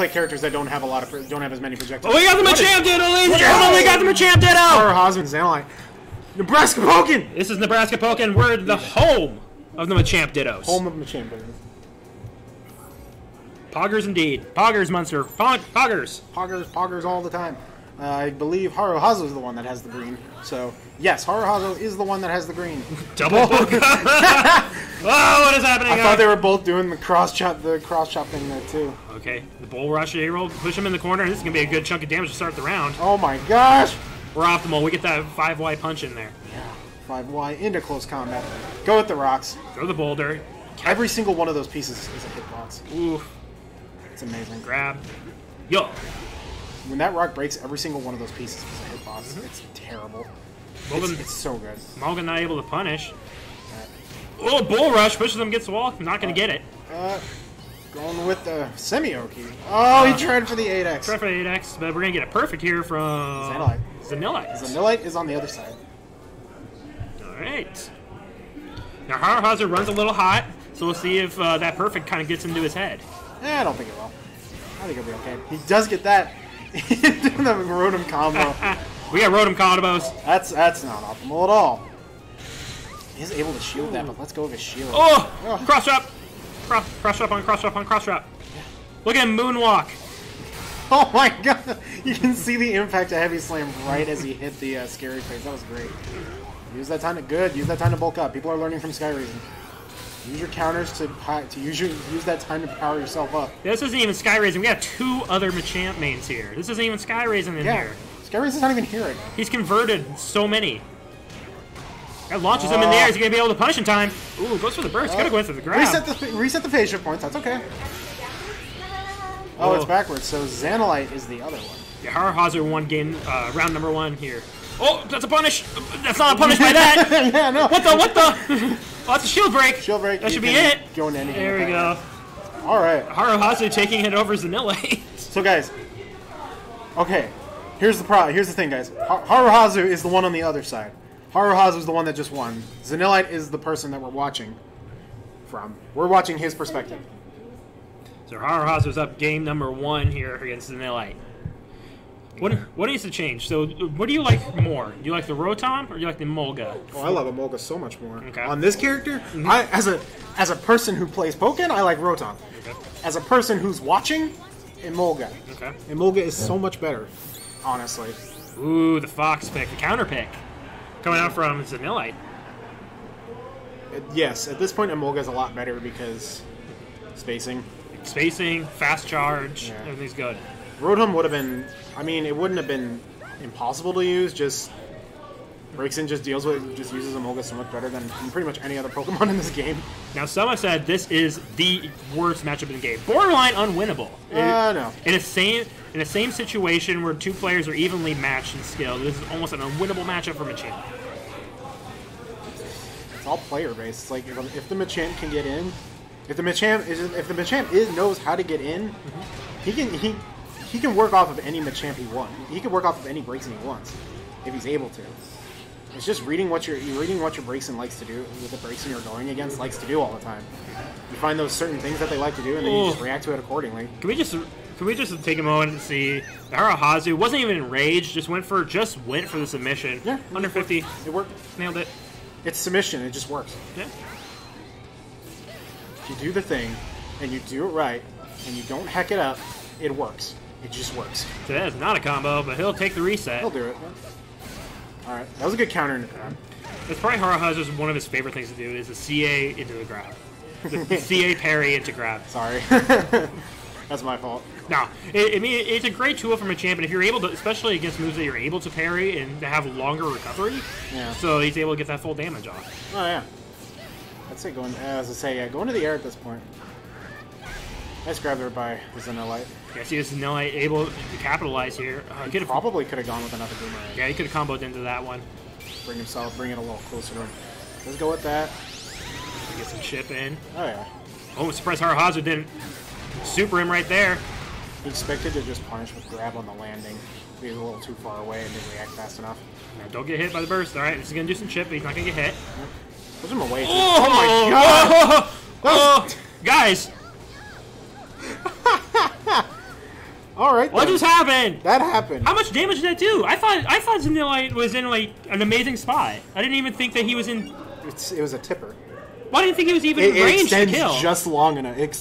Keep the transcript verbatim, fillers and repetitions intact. play characters that don't have a lot of don't have as many projectiles. Oh, we got the Machamp Ditto, ladies and gentlemen. We got the Machamp Ditto. Haruhazu and Zanillite. Nebraska Pokin. This is Nebraska Pokin. We're the home of the Machamp Dittos. Home of Machamp Dittos. Poggers indeed. Poggers, Munster. Pog poggers. Poggers, poggers all the time. Uh, I believe Haruhazu is the one that has the green. So, yes, Haruhazu is the one that has the green. Double poke. Oh, what is happening? I guys? thought they were both doing the cross chop, the cross chop thing there too. Okay, the bull rush A-roll, push him in the corner. This is gonna be a good chunk of damage to start the round. Oh my gosh! We're optimal. We get that five Y punch in there. Yeah, five Y into close combat. Go with the rocks. Throw the boulder. Every single one of those pieces is a hitbox. Oof, it's amazing. Grab. Yo. When that rock breaks, every single one of those pieces is a hitbox. Mm-hmm. It's terrible. Well, it's, it's so good. Molga not able to punish. Oh, bull rush pushes him against the wall. I'm not gonna uh, get it. Uh, going with the semi-oki. Oh, he uh, tried for the eight X. Tried for the eight X, but we're gonna get a perfect here from Zanillite. Zanillite. Zanillite is on the other side. All right. Now Haruhazu runs a little hot, so we'll see if uh, that perfect kind of gets into his head. Eh, I don't think it will. I think it'll be okay. He does get that. The Rotom combo. We got Rotom combos. That's that's not optimal at all. He's able to shield that, but let's go with his shield. Oh! oh. Cross trap! Cross, cross trap on cross trap on cross trap. Yeah. Look at him moonwalk. Oh my god! You can see the impact of Heavy Slam right as he hit the uh, scary face. That was great. Use that time to good. Use that time to bulk up. People are learning from Sky Raisin. Use your counters to to use your, use that time to power yourself up. This isn't even Sky Raisin. We got two other Machamp mains here. This isn't even Sky Raisin in yeah. here. Sky Raisin's not even here right now. He's converted so many. That launches uh, him in the air. Is he going to be able to punish in time? Ooh, goes for the burst. Uh, Gotta go into the ground. Reset the, reset the phase shift points. That's okay. Oh, oh, it's backwards. So Zanillite is the other one. Yeah, Haruhazu won game, uh, round number one here. Oh, that's a punish. That's not a punish by that. Yeah, no. What the, what the? Oh, that's a shield break. Shield break. That should be it. Going to there we go. Way. All right. Haruhazu taking it over Zanillite. So, guys. Okay. Here's the problem. Here's the thing, guys. Haruhazu is the one on the other side. Haruhazu is the one that just won. Zanillite is the person that we're watching from. We're watching his perspective. So Haruhazu's up game number one here against Zanillite. What what needs to change? So what do you like more? Do you like the Rotom or do you like the Emolga? Oh, I love Emolga so much more. Okay. On this character, mm-hmm. I, as a as a person who plays Pokemon, I like Rotom. Okay. As a person who's watching, Emolga. Okay. Emolga is so much better, honestly. Ooh, the Fox pick, the counter pick. Coming out from Zanillite. Yes, at this point, Emolga is a lot better because spacing. Spacing, fast charge, yeah. Everything's good. Rotom would have been, I mean, it wouldn't have been impossible to use, just Braixen just deals with, just uses Emolga so much better than pretty much any other Pokemon in this game. Now, someone said this is the worst matchup in the game. Borderline unwinnable. Uh, no. In the same... In the same situation where two players are evenly matched in skill, this is almost an unwinnable matchup for Machamp. It's all player-based. It's like if, if the Machamp can get in, if the Machamp is if the Machamp is knows how to get in, mm-hmm. he can he he can work off of any Machamp he wants. He can work off of any Braixen he wants if he's able to. It's just reading what you're reading what your Braixen likes to do with the Braixen you're going against likes to do all the time. You find those certain things that they like to do, and then Ooh. you just react to it accordingly. Can we just? Can we just take a moment and see? Haruhazu wasn't even enraged. Just went for just went for the submission. Yeah, under fifty. It worked. it worked. Nailed it. It's submission. It just works. Yeah. If you do the thing, and you do it right, and you don't heck it up, it works. It just works. So that is not a combo, but he'll take the reset. He'll do it. All right, that was a good counter into the ground. It's probably Haruhazu's one of his favorite things to do is the C A into the grab, the, the C A parry into grab. Sorry. That's my fault. No, it, I mean, it's a great tool from Machamp, and if you're able to, especially against moves that you're able to parry and to have longer recovery, yeah. So he's able to get that full damage off. Oh, yeah. That's it going, as I say, yeah, going to the air at this point. Nice grab there by Zanillite. Yeah, see, Zanillite able to capitalize here. Uh, he probably could have gone with another boomerang. Yeah, he could have comboed into that one. Bring himself, bring it a little closer to him. Let's go with that. Get some chip in. Oh, yeah. Oh, I'm surprised Haruhazu didn't super him right there. He expected to just punish with grab on the landing. He was a little too far away and didn't react fast enough. Now don't get hit by the burst. All right, this is gonna do some chip, but he's not gonna get hit. Push him away. Oh, oh my god! Oh, oh, oh, oh. Guys, All right. What then. just happened? That happened. How much damage did that do? I thought I thought Zanillite was in like an amazing spot. I didn't even think that he was in. It's, it was a tipper. Why didn't you think he was even in range to kill? It extends just long enough. It